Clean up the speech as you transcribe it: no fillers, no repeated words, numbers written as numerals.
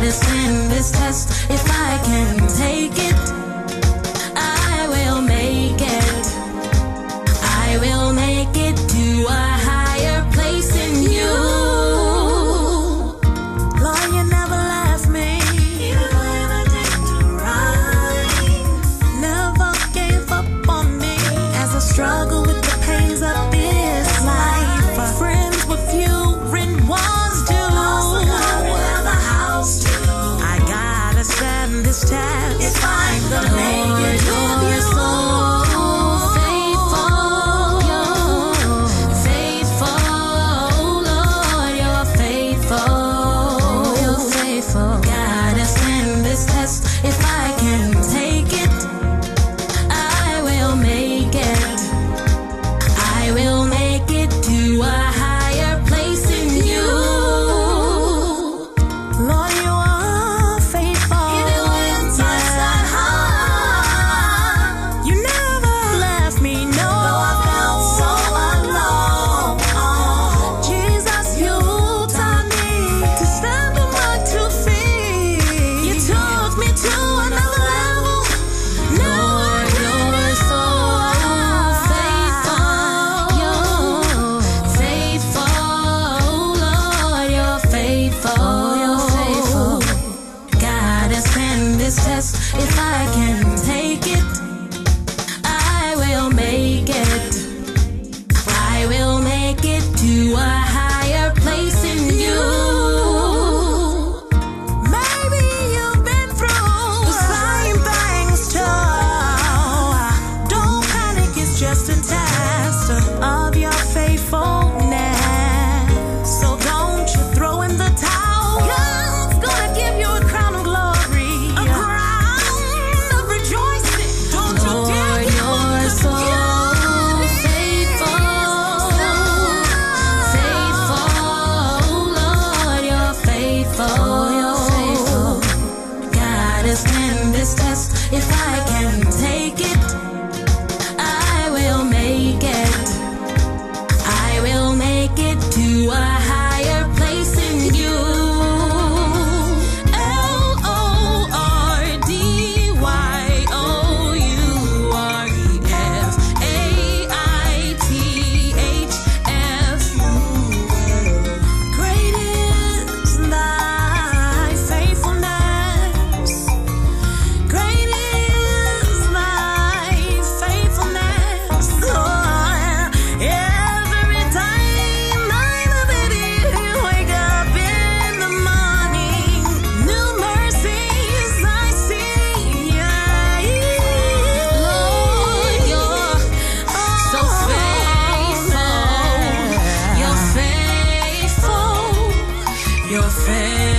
hardest in this test. If I can take it, I will make it. I will make it to a higher place in you. Lord, you never left me, even when I didn't right. Never gave up on me as I struggled with the pains of this life. Friends with you and ones do. I gotta stand this test. If I'm gonna make it, you're so faithful. You're faithful, Lord. You're faithful. You're faithful. Gotta stand this test. If I can take it, I will make it. I will make it to a higher place in you. Lord, you are faithful. Even when times got hard, you never left me, no. Though I felt so alone, Jesus, you taught me to stand on my two feet. You took me to another level. Now I realize you're faithful, Lord. You're faithful. Gotta stand this test. If I can take it, I will make it. I will make it to a higher place in you. Maybe you've been through the same things too. Don't panic, it's just a test of your faithfulness. So don't you throw in the towel. God's gonna give you a crown of glory, a crown of rejoicing. Don't you dare give up the Lord, you're faithful. Gotta stand this test. If I can take it, I will make it. I will make it to a higher place in you. LORDYWIFAITHFU. Great is thy faithfulness. Great is thy faithfulness, Lord. Every time I'm a baby, wake up in the morning, new mercies I see. Lord, you're so faithful. You're faithful. You're faithful.